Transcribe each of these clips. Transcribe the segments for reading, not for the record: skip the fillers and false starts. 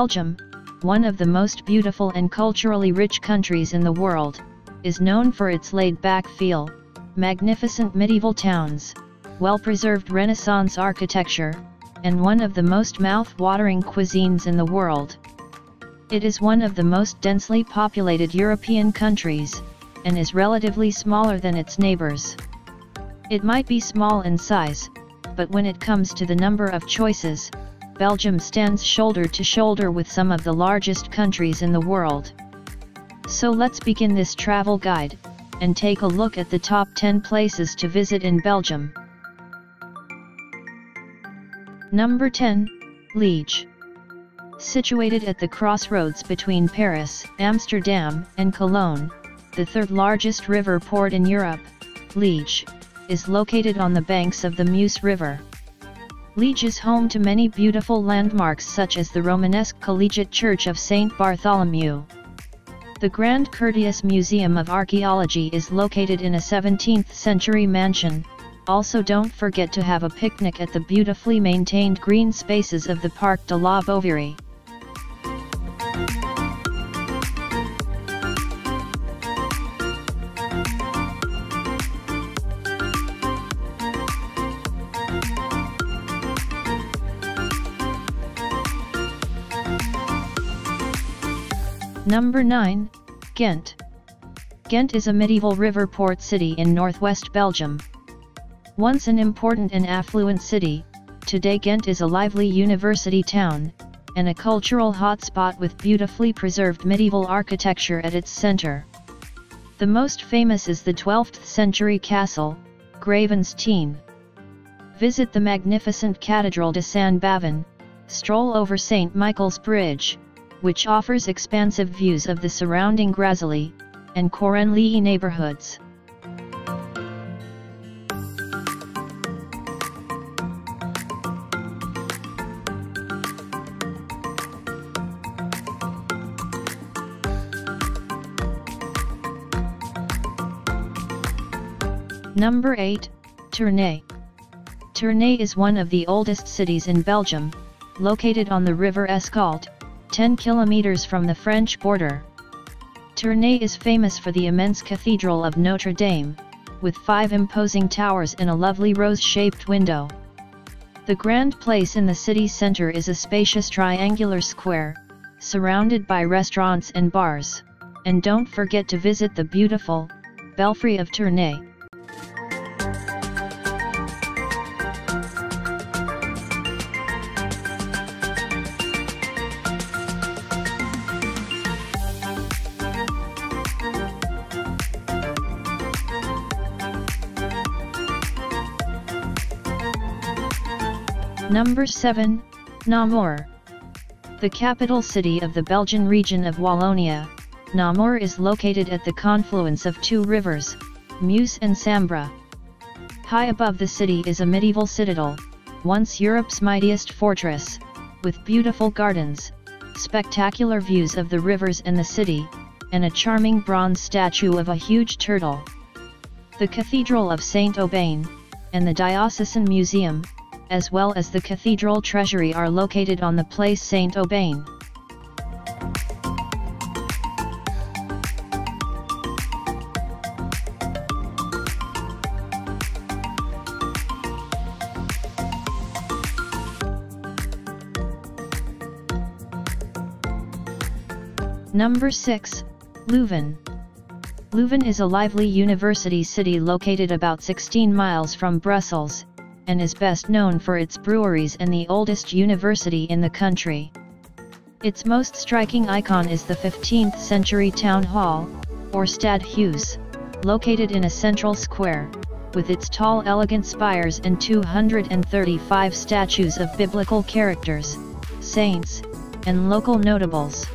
Belgium, one of the most beautiful and culturally rich countries in the world, is known for its laid-back feel, magnificent medieval towns, well-preserved Renaissance architecture, and one of the most mouth-watering cuisines in the world. It is one of the most densely populated European countries, and is relatively smaller than its neighbors. It might be small in size, but when it comes to the number of choices, Belgium stands shoulder to shoulder with some of the largest countries in the world. So let's begin this travel guide, and take a look at the top 10 places to visit in Belgium. Number 10, Liege. Situated at the crossroads between Paris, Amsterdam, and Cologne, the third largest river port in Europe, Liege, is located on the banks of the Meuse River. Liege is home to many beautiful landmarks such as the Romanesque Collegiate Church of St. Bartholomew. The Grand Curtius Museum of Archaeology is located in a 17th-century mansion. Also, don't forget to have a picnic at the beautifully maintained green spaces of the Parc de la Boverie. Number 9, Ghent. Ghent is a medieval river port city in northwest Belgium. Once an important and affluent city, today Ghent is a lively university town, and a cultural hotspot with beautifully preserved medieval architecture at its center. The most famous is the 12th-century castle, Gravensteen. Visit the magnificent Cathedral de Saint-Bavon, stroll over St. Michael's Bridge, which offers expansive views of the surrounding Graslei and Korenlei neighborhoods. Number 8, Tournai. Tournai is one of the oldest cities in Belgium, located on the river Escaut, 10 kilometers from the French border. Tournai is famous for the immense Cathedral of Notre Dame, with 5 imposing towers and a lovely rose-shaped window. The grand place in the city center is a spacious triangular square, surrounded by restaurants and bars, and don't forget to visit the beautiful Belfry of Tournai. Number 7, Namur. The capital city of the Belgian region of Wallonia, Namur is located at the confluence of two rivers, Meuse and Sambra. High above the city is a medieval citadel, once Europe's mightiest fortress, with beautiful gardens, spectacular views of the rivers and the city, and a charming bronze statue of a huge turtle. The Cathedral of St. Obain, and the Diocesan Museum, as well as the cathedral treasury, are located on the Place Saint-Aubain. Number 6, Leuven. Leuven is a lively university city located about 16 miles from Brussels, and is best known for its breweries and the oldest university in the country. Its most striking icon is the 15th-century town hall, or Stadhuis, located in a central square, with its tall elegant spires and 235 statues of biblical characters, saints, and local notables.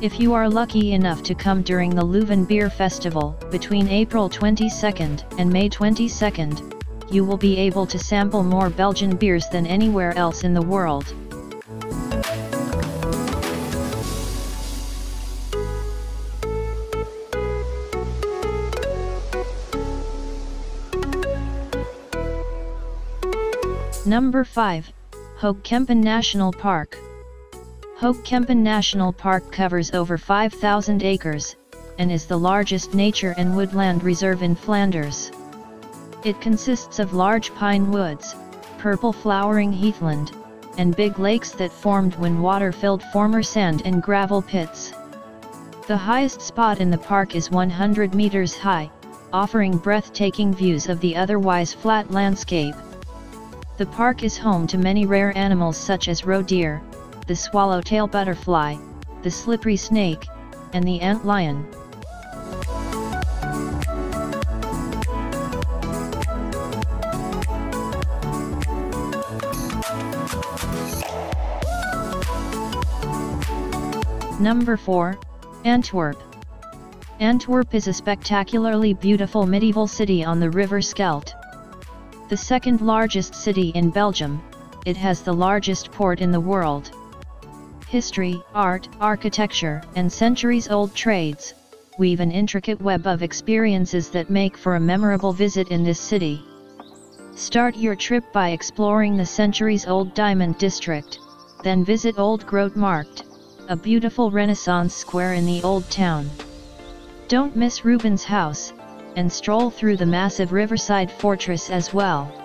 If you are lucky enough to come during the Leuven Beer Festival, between April 22nd and May 22nd, you will be able to sample more Belgian beers than anywhere else in the world. Number 5, Hoge Kempen National Park. Hoge Kempen National Park covers over 5,000 acres, and is the largest nature and woodland reserve in Flanders. It consists of large pine woods, purple flowering heathland, and big lakes that formed when water filled former sand and gravel pits. The highest spot in the park is 100 meters high, offering breathtaking views of the otherwise flat landscape. The park is home to many rare animals such as roe deer, the swallowtail butterfly, the slippery snake, and the antlion. Number 4, Antwerp. Antwerp is a spectacularly beautiful medieval city on the river Scheldt. The second largest city in Belgium, it has the largest port in the world. History, art, architecture, and centuries-old trades weave an intricate web of experiences that make for a memorable visit in this city. Start your trip by exploring the centuries-old Diamond District, then visit Old Grote Markt, a beautiful Renaissance square in the old town. Don't miss Rubens' house, and stroll through the massive riverside fortress as well.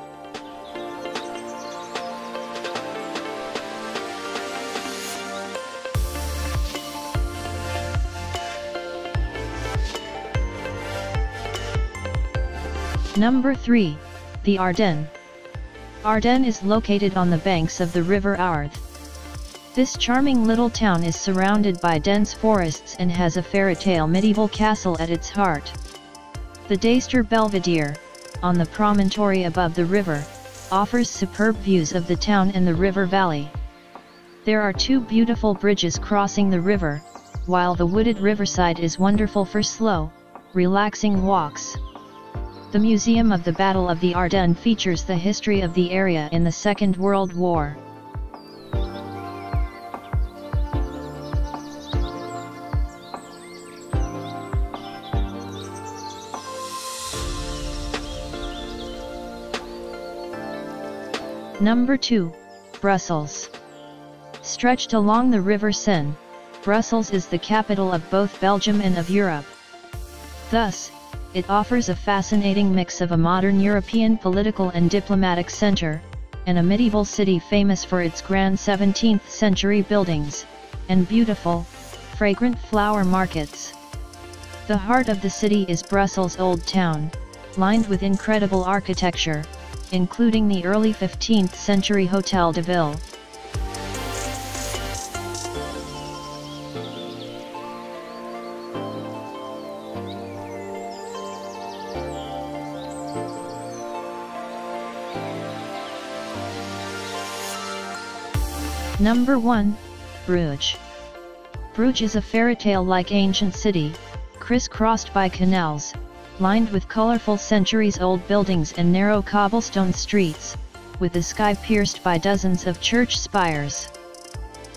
Number 3, the Ardennes. Ardennes is located on the banks of the river Arth. This charming little town is surrounded by dense forests and has a fairytale medieval castle at its heart. The Deister Belvedere, on the promontory above the river, offers superb views of the town and the river valley. There are two beautiful bridges crossing the river, while the wooded riverside is wonderful for slow, relaxing walks. The Museum of the Battle of the Ardennes features the history of the area in the Second World War. Number 2, Brussels. Stretched along the river Seine, Brussels is the capital of both Belgium and of Europe. Thus, it offers a fascinating mix of a modern European political and diplomatic center, and a medieval city famous for its grand 17th-century buildings, and beautiful, fragrant flower markets. The heart of the city is Brussels' Old Town, lined with incredible architecture, including the early 15th century Hotel de Ville. Number 1, Bruges. Bruges is a fairytale-like ancient city, criss-crossed by canals, lined with colorful centuries-old buildings and narrow cobblestone streets, with the sky pierced by dozens of church spires.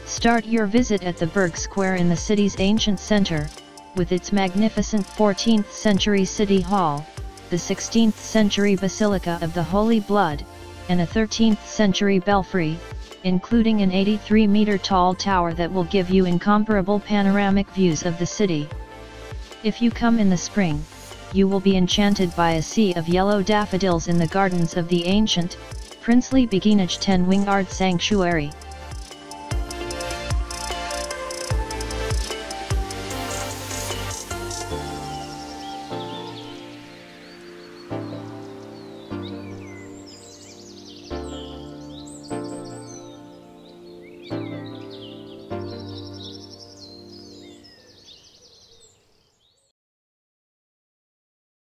Start your visit at the Burg Square in the city's ancient center, with its magnificent 14th-century city hall, the 16th-century Basilica of the Holy Blood, and a 13th-century belfry, including an 83-meter-tall tower that will give you incomparable panoramic views of the city. If you come in the spring, you will be enchanted by a sea of yellow daffodils in the gardens of the ancient, princely Beginage Ten Wingard Sanctuary.